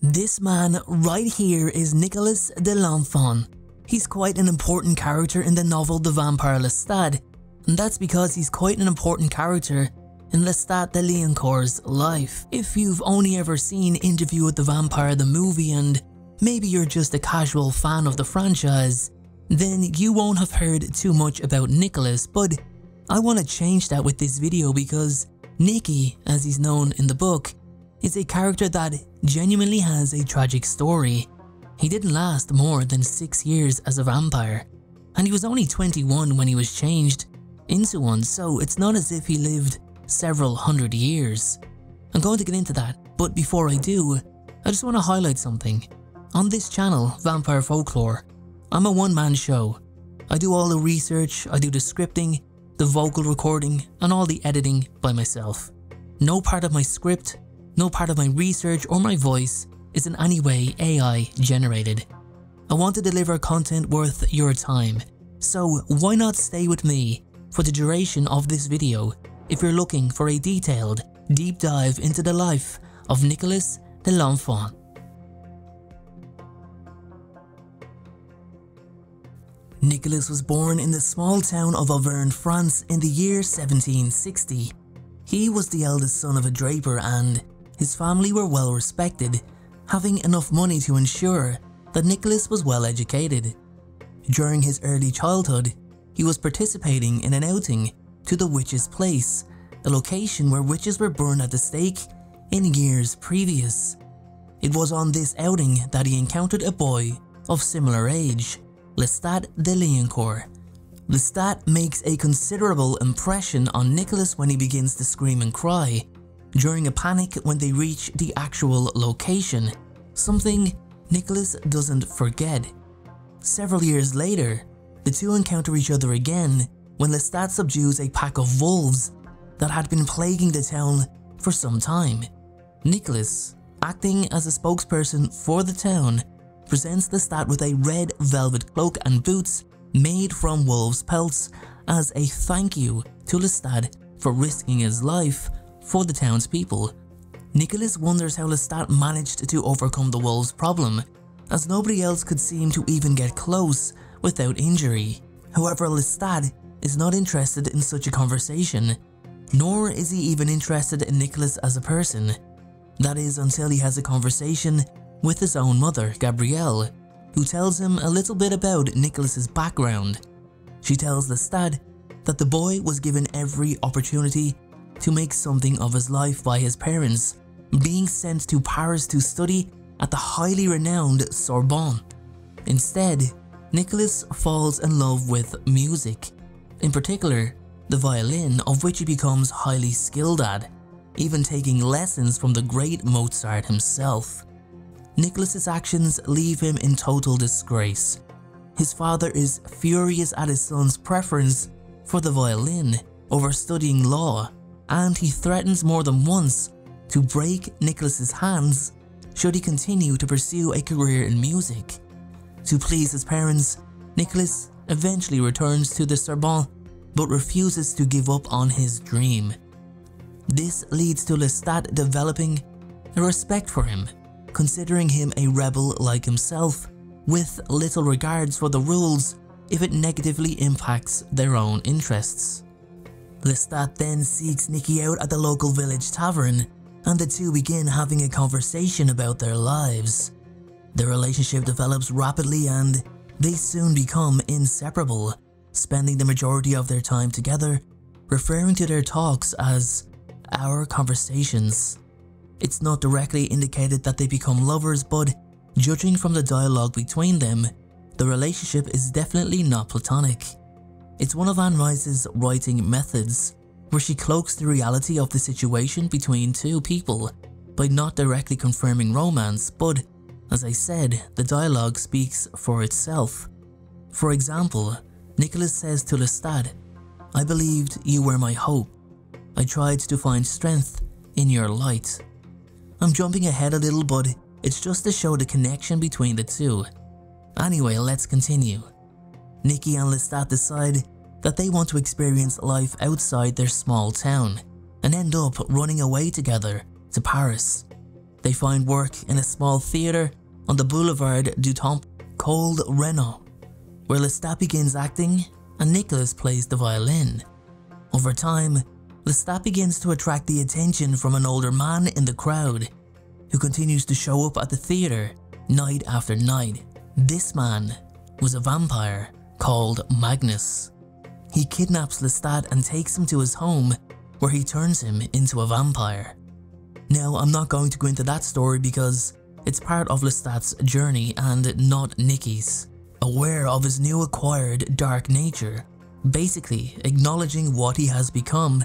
This man right here is Nicolas de Lenfent. He's quite an important character in the novel The Vampire Lestat, and that's because he's quite an important character in Lestat de Lioncourt's life. If you've only ever seen Interview with the Vampire the movie and maybe you're just a casual fan of the franchise, then you won't have heard too much about Nicolas, but I want to change that with this video because Nicky, as he's known in the book, is a character that genuinely has a tragic story. He didn't last more than 6 years as a vampire, and he was only 21 when he was changed into one, so it's not as if he lived several hundred years. I'm going to get into that, but before I do, I just want to highlight something. On this channel, Vampire Folklore, I'm a one-man show. I do all the research, I do the scripting, the vocal recording, and all the editing by myself. No part of my script, no part of my research or my voice is in any way AI generated. I want to deliver content worth your time, so why not stay with me for the duration of this video if you're looking for a detailed, deep dive into the life of Nicolas de Lenfent. Nicolas was born in the small town of Auvergne, France in the year 1760. He was the eldest son of a draper and his family were well respected, having enough money to ensure that Nicolas was well educated. During his early childhood, he was participating in an outing to the Witch's Place, a location where witches were burned at the stake in years previous. It was on this outing that he encountered a boy of similar age, Lestat de Lioncourt. Lestat makes a considerable impression on Nicolas when he begins to scream and cry during a panic when they reach the actual location, something Nicolas doesn't forget. Several years later, the two encounter each other again when Lestat subdues a pack of wolves that had been plaguing the town for some time. Nicolas, acting as a spokesperson for the town, presents Lestat with a red velvet cloak and boots made from wolves' pelts as a thank you to Lestat for risking his life for the townspeople. Nicolas wonders how Lestat managed to overcome the wolves' problem, as nobody else could seem to even get close without injury. However, Lestat is not interested in such a conversation, nor is he even interested in Nicolas as a person. That is, until he has a conversation with his own mother, Gabrielle, who tells him a little bit about Nicolas's background. She tells Lestat that the boy was given every opportunity to make something of his life by his parents, being sent to Paris to study at the highly renowned Sorbonne. Instead, Nicolas falls in love with music, in particular the violin, of which he becomes highly skilled at, even taking lessons from the great Mozart himself. Nicolas's actions leave him in total disgrace. His father is furious at his son's preference for the violin over studying law, and he threatens more than once to break Nicolas's hands should he continue to pursue a career in music. To please his parents, Nicolas eventually returns to the Sorbonne but refuses to give up on his dream. This leads to Lestat developing a respect for him, considering him a rebel like himself, with little regards for the rules if it negatively impacts their own interests. Lestat then seeks Nicky out at the local village tavern, and the two begin having a conversation about their lives. Their relationship develops rapidly and they soon become inseparable, spending the majority of their time together, referring to their talks as our conversations. It's not directly indicated that they become lovers, but judging from the dialogue between them, the relationship is definitely not platonic. It's one of Anne Rice's writing methods, where she cloaks the reality of the situation between two people by not directly confirming romance, but as I said, the dialogue speaks for itself. For example, Nicolas says to Lestat, "I believed you were my hope. I tried to find strength in your light." I'm jumping ahead a little, but it's just to show the connection between the two. Anyway, let's continue. Nicky and Lestat decide that they want to experience life outside their small town and end up running away together to Paris. They find work in a small theatre on the Boulevard du Temple called Renault, where Lestat begins acting and Nicolas plays the violin. Over time, Lestat begins to attract the attention from an older man in the crowd who continues to show up at the theatre night after night. This man was a vampire called Magnus. He kidnaps Lestat and takes him to his home, where he turns him into a vampire. Now, I'm not going to go into that story because it's part of Lestat's journey and not Nicky's. Aware of his new acquired dark nature, basically acknowledging what he has become,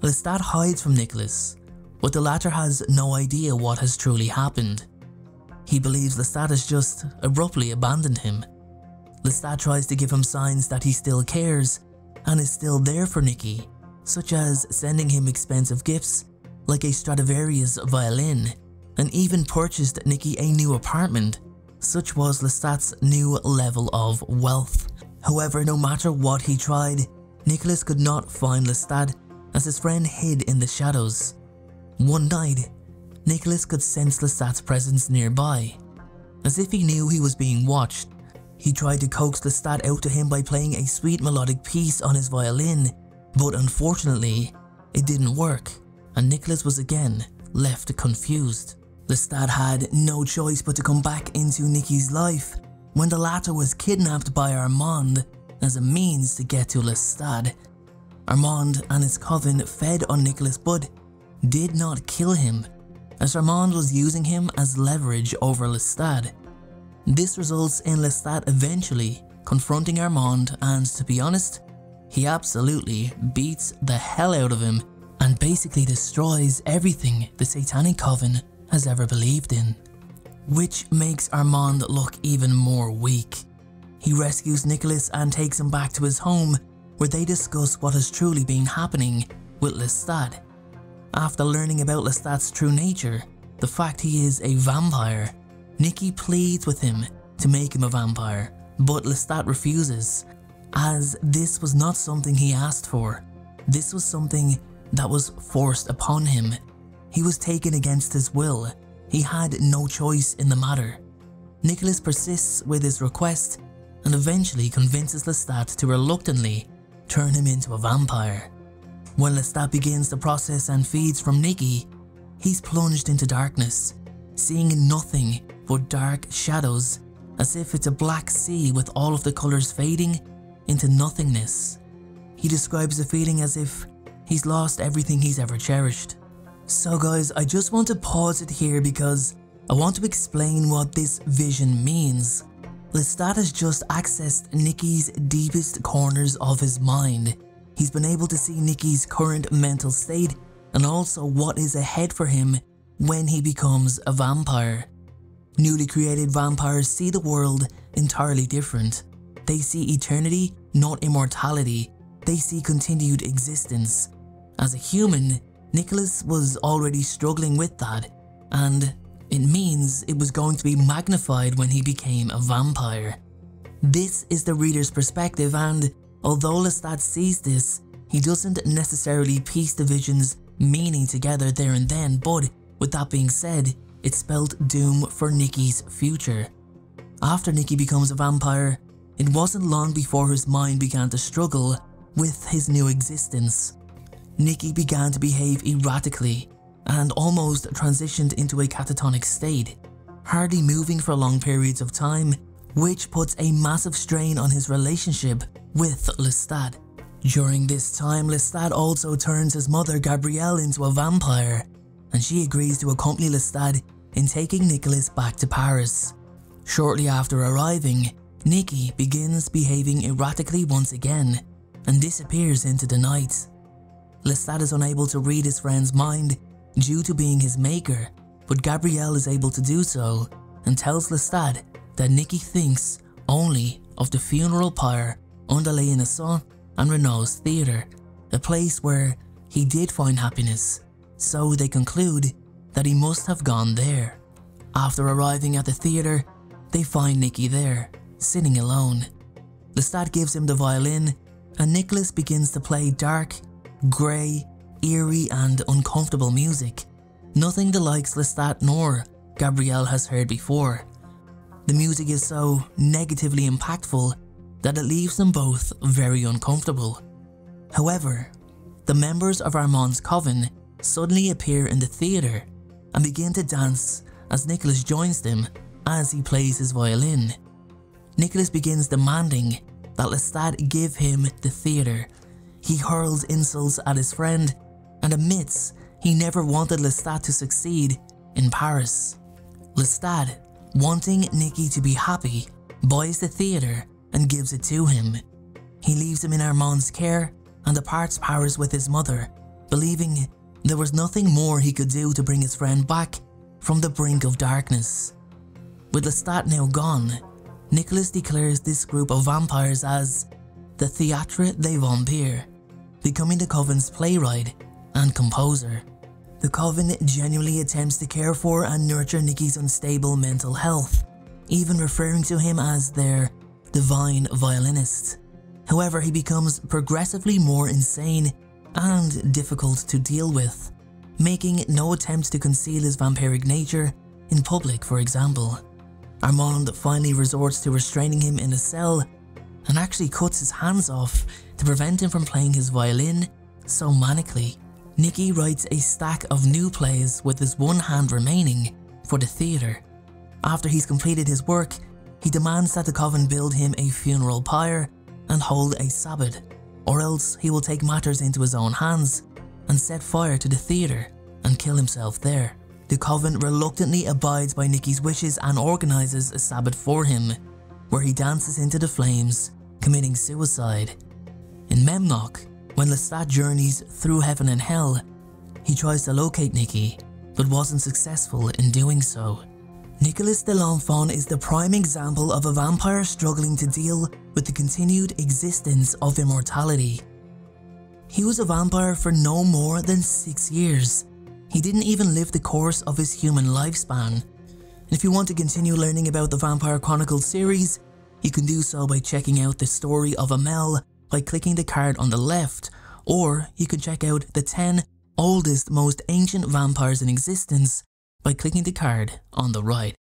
Lestat hides from Nicolas, but the latter has no idea what has truly happened. He believes Lestat has just abruptly abandoned him. Lestat tries to give him signs that he still cares and is still there for Nicky, such as sending him expensive gifts like a Stradivarius violin, and even purchased Nicky a new apartment. Such was Lestat's new level of wealth. However, no matter what he tried, Nicolas could not find Lestat as his friend hid in the shadows. One night, Nicolas could sense Lestat's presence nearby, as if he knew he was being watched. He tried to coax Lestat out to him by playing a sweet melodic piece on his violin, but unfortunately, it didn't work, and Nicolas was again left confused. Lestat had no choice but to come back into Nicky's life when the latter was kidnapped by Armand as a means to get to Lestat. Armand and his coven fed on Nicolas but did not kill him, as Armand was using him as leverage over Lestat. This results in Lestat eventually confronting Armand, and to be honest, he absolutely beats the hell out of him and basically destroys everything the Satanic Coven has ever believed in, which makes Armand look even more weak. He rescues Nicolas and takes him back to his home, where they discuss what has truly been happening with Lestat. After learning about Lestat's true nature, the fact he is a vampire, Nicky pleads with him to make him a vampire, but Lestat refuses, as this was not something he asked for. This was something that was forced upon him. He was taken against his will. He had no choice in the matter. Nicolas persists with his request and eventually convinces Lestat to reluctantly turn him into a vampire. When Lestat begins the process and feeds from Nicky, he's plunged into darkness, seeing nothing but dark shadows, as if it's a black sea with all of the colours fading into nothingness. He describes the feeling as if he's lost everything he's ever cherished. So guys, I just want to pause it here because I want to explain what this vision means. Lestat has just accessed Nicky's deepest corners of his mind. He's been able to see Nicky's current mental state and also what is ahead for him when he becomes a vampire. Newly created vampires see the world entirely different. They see eternity, not immortality. They see continued existence. As a human, Nicolas was already struggling with that, and it means it was going to be magnified when he became a vampire. This is the reader's perspective, and although Lestat sees this, he doesn't necessarily piece the vision's meaning together there and then, but with that being said, it spelled doom for Nicky's future. After Nicky becomes a vampire, it wasn't long before his mind began to struggle with his new existence. Nicky began to behave erratically and almost transitioned into a catatonic state, hardly moving for long periods of time, which puts a massive strain on his relationship with Lestat. During this time, Lestat also turns his mother Gabrielle into a vampire, and she agrees to accompany Lestat in taking Nicolas back to Paris. Shortly after arriving, Nicky begins behaving erratically once again and disappears into the night. Lestat is unable to read his friend's mind due to being his maker, but Gabrielle is able to do so and tells Lestat that Nicky thinks only of the funeral pyre under Les Innocents and Renault's theatre, a place where he did find happiness, so they conclude that he must have gone there. After arriving at the theatre, they find Nicky there, sitting alone. Lestat gives him the violin and Nicolas begins to play dark, grey, eerie and uncomfortable music, Nothing the likes Lestat nor Gabrielle has heard before. The music is so negatively impactful that it leaves them both very uncomfortable. However, the members of Armand's coven suddenly appear in the theatre and begin to dance as Nicolas joins them as he plays his violin. Nicolas begins demanding that Lestat give him the theatre. He hurls insults at his friend and admits he never wanted Lestat to succeed in Paris. Lestat, wanting Nicky to be happy, buys the theatre and gives it to him. He leaves him in Armand's care and departs Paris with his mother, believing there was nothing more he could do to bring his friend back from the brink of darkness. With Lestat now gone, Nicolas declares this group of vampires as the Theatre des Vampires, becoming the coven's playwright and composer. The coven genuinely attempts to care for and nurture Nicky's unstable mental health, even referring to him as their divine violinist. However, he becomes progressively more insane and difficult to deal with, making no attempt to conceal his vampiric nature in public, for example. Armand finally resorts to restraining him in a cell and actually cuts his hands off to prevent him from playing his violin so manically. Nicky writes a stack of new plays with his one hand remaining for the theatre. After he's completed his work, he demands that the coven build him a funeral pyre and hold a sabbat, or else he will take matters into his own hands and set fire to the theatre and kill himself there. The coven reluctantly abides by Nicky's wishes and organises a sabbat for him, where he dances into the flames, committing suicide. In Memnoch, when Lestat journeys through heaven and hell, he tries to locate Nicky, but wasn't successful in doing so. Nicolas de Lenfent is the prime example of a vampire struggling to deal with the continued existence of immortality. He was a vampire for no more than 6 years. He didn't even live the course of his human lifespan. And if you want to continue learning about the Vampire Chronicles series, you can do so by checking out the story of Amel by clicking the card on the left, or you can check out the 10 oldest, most ancient vampires in existence by clicking the card on the right.